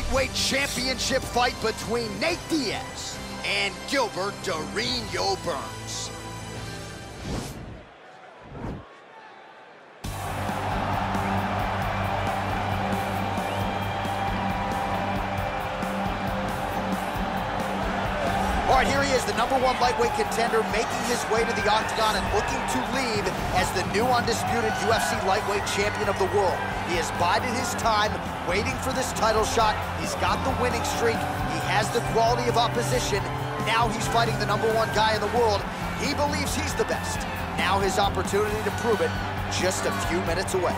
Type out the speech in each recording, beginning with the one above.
lightweight championship fight between Nate Diaz and Gilbert Durinho Burns. All right, here he is, the #1 lightweight contender, making his way to the octagon and looking to leave as the new undisputed UFC lightweight champion of the world. He has bided his time, waiting for this title shot. He's got the winning streak. He has the quality of opposition. Now he's fighting the #1 guy in the world. He believes he's the best. Now his opportunity to prove it, just a few minutes away.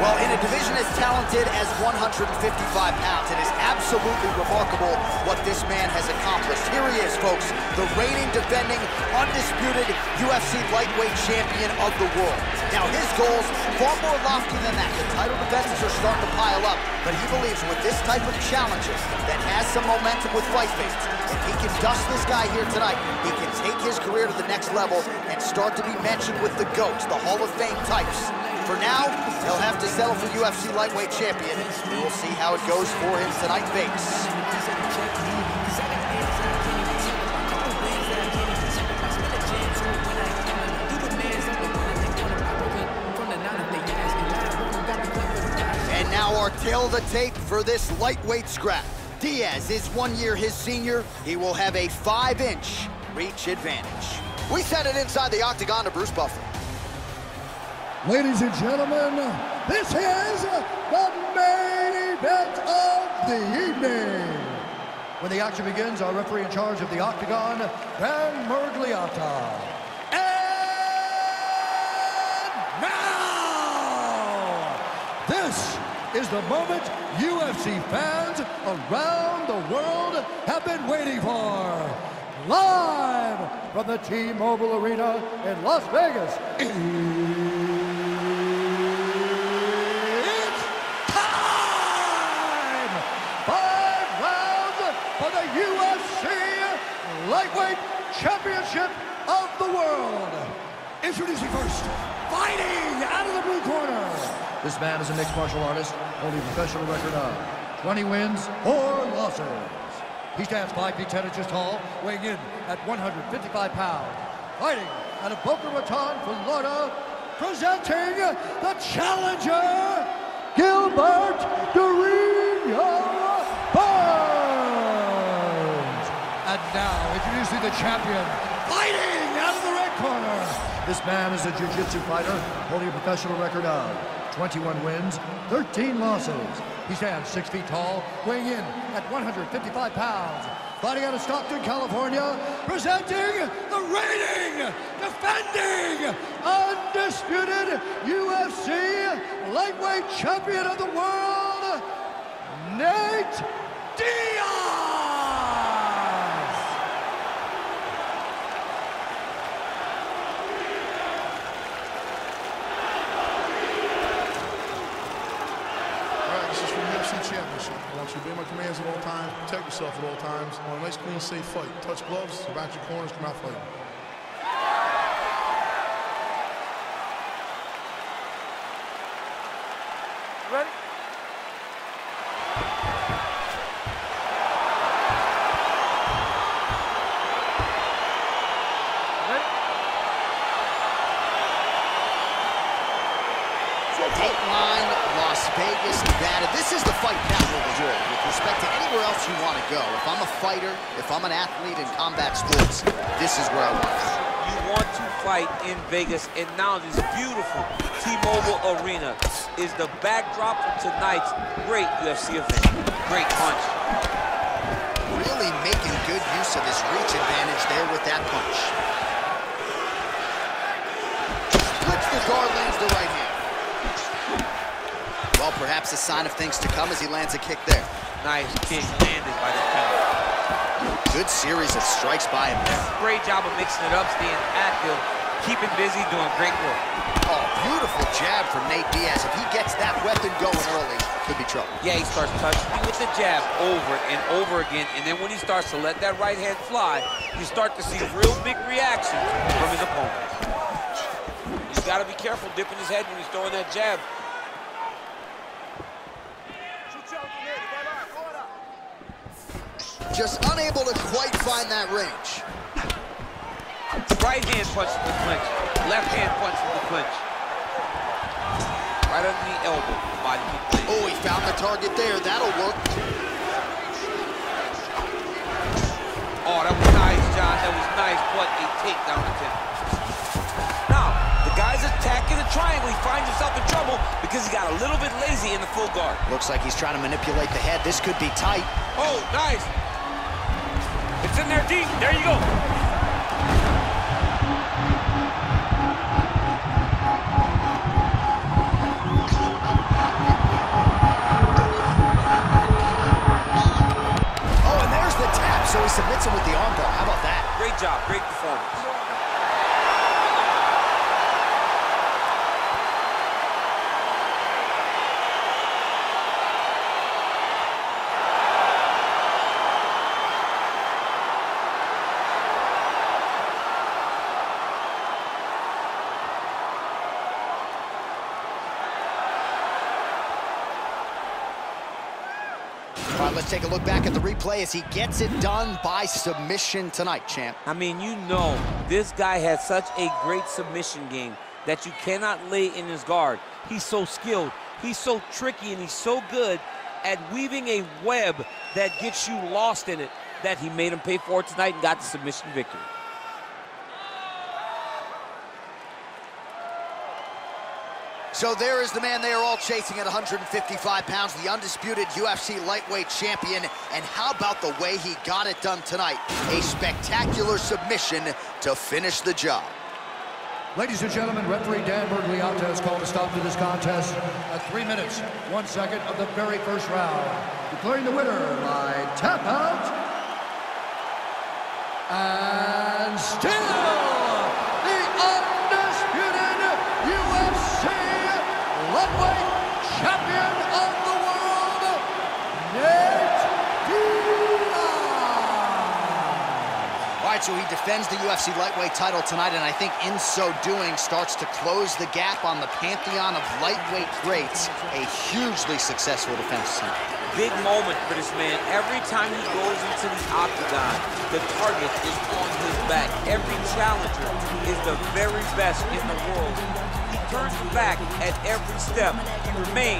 Well, in a division as talented as 155 pounds, it is absolutely remarkable what this man has accomplished. Here he is, folks, the reigning, defending, undisputed UFC lightweight champion of the world. Now, his goals, far more lofty than that. The title defenses are starting to pile up, but he believes with this type of challenges that has some momentum with fight fans, if he can dust this guy here tonight, he can take his career to the next level and start to be mentioned with the GOATs, the Hall of Fame types. For now, he'll have to settle for UFC lightweight champion. We'll see how it goes for him tonight in Vegas. Now our tail of the tape for this lightweight scrap. Diaz is 1 year his senior. He will have a 5-inch reach advantage. We send it inside the octagon to Bruce Buffer. Ladies and gentlemen, this is the main event of the evening. When the action begins, our referee in charge of the octagon, Dan Bergliotis. This is the moment UFC fans around the world have been waiting for. Live from the T-Mobile Arena in Las Vegas, it's time! 5 rounds for the UFC Lightweight Championship of the World. Introducing first, fighting out of the blue corner. This man is a mixed martial artist, holding a professional record of 20 wins, 4 losses. He stands 5 feet 10 inches tall, weighing in at 155 pounds. Fighting out of Boca Raton, Florida, presenting the challenger, Gilbert Dorea Burns. And now, introducing the champion, fighting out of the red corner. This man is a jiu-jitsu fighter, holding a professional record of 21 wins, 13 losses. He stands 6 feet tall, weighing in at 155 pounds. Fighting out of Stockton, California, presenting the reigning, defending, undisputed UFC lightweight champion of the world, Nate Diaz! Championship. I want you to be in my commands at all times, protect yourself at all times. I want a nice, clean, safe fight. Touch gloves, go back to your corners, come out fighting. Ready? Dateline, Las Vegas, Nevada. This is the fight capital of the world. With respect to anywhere else you want to go, if I'm a fighter, if I'm an athlete in combat sports, this is where I want to go. You want to fight in Vegas, and now this beautiful T-Mobile Arena is the backdrop for tonight's great UFC event. Great punch. Really making good use of his reach advantage there with that punch. Splits the guard, lands the right hand. Well, perhaps a sign of things to come as he lands a kick there. Nice kick landed by the counter. Good series of strikes by him there. Great job of mixing it up, staying active, keeping busy, doing great work. Oh, beautiful jab from Nate Diaz. If he gets that weapon going early, could be trouble. Yeah, he starts touching with the jab over and over again, and then when he starts to let that right hand fly, you start to see real big reactions from his opponent. He's got to be careful dipping his head when he's throwing that jab. Just unable to quite find that range. Right hand punch to the clinch. Left hand punch to the clinch. Right under the elbow. Body kick. Oh, he found the target there. That'll work. Oh, that was nice, John. That was nice. What a takedown attempt. Now, the guy's attacking the triangle. He finds himself in trouble because he got a little bit lazy in the full guard. Looks like he's trying to manipulate the head. This could be tight. Oh, nice. It's in there deep. There you go. Oh, and there's the tap. So he submits him with the armbar. How about that? Great job. Great performance. All right, let's take a look back at the replay as he gets it done by submission tonight, champ. I mean, you know, this guy has such a great submission game that you cannot lay in his guard. He's so skilled, he's so tricky, and he's so good at weaving a web that gets you lost in it that he made him pay for it tonight and got the submission victory. So there is the man they are all chasing at 155 pounds, the undisputed UFC lightweight champion. And how about the way he got it done tonight? A spectacular submission to finish the job. Ladies and gentlemen, referee Dan Bergliotis has called a stop to this contest at 3 minutes, 1 second of the very first round. Declaring the winner by tap out and still. Lightweight champion of the world, Nate Diaz. All right, so he defends the UFC lightweight title tonight, and I think in so doing starts to close the gap on the pantheon of lightweight greats. A hugely successful defense tonight. Big moment for this man. Every time he goes into the octagon, the target is on his back. Every challenger is the very best in the world. Turns back at every step. He remains.